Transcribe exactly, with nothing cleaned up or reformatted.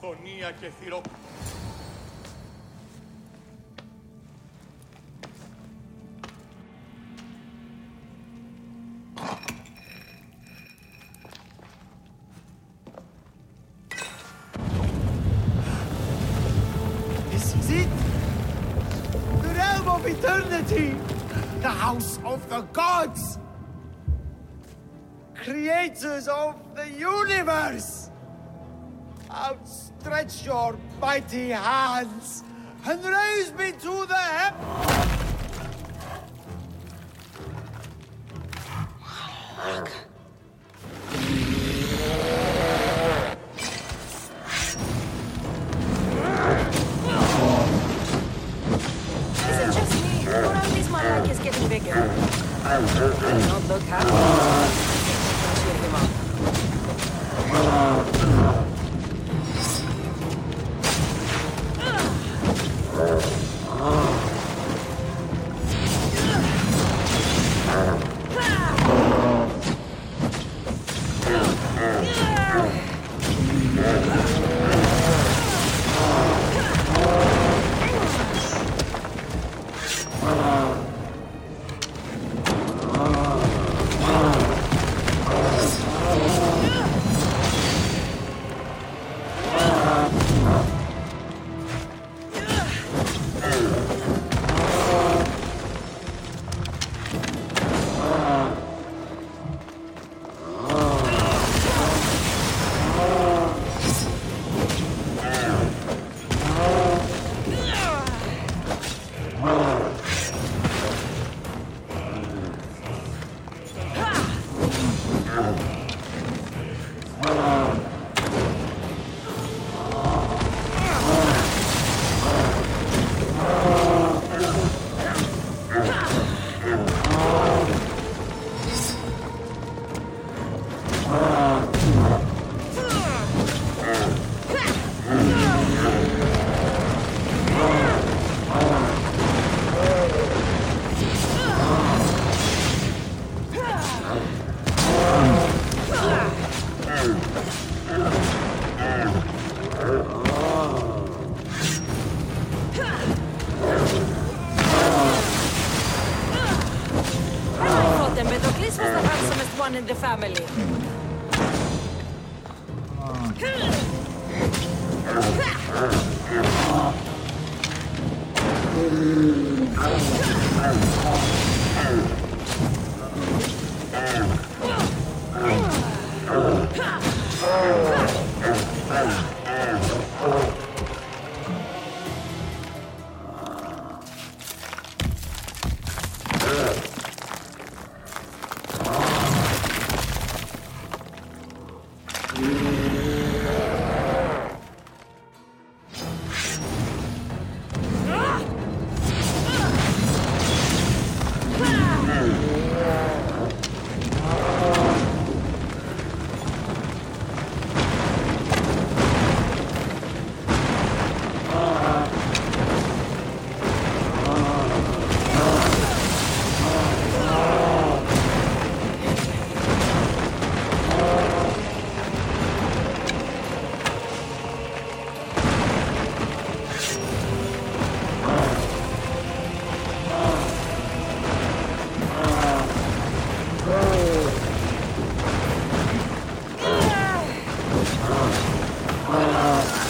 Φωνία και θηρόκοπο. This is it! The realm of eternity! The house of the gods! Creators of the universe! Outstretch your mighty hands and raise me to the heavens. Is it just me? Or at least my leg is getting bigger. I don't look happy. In the family. Oh.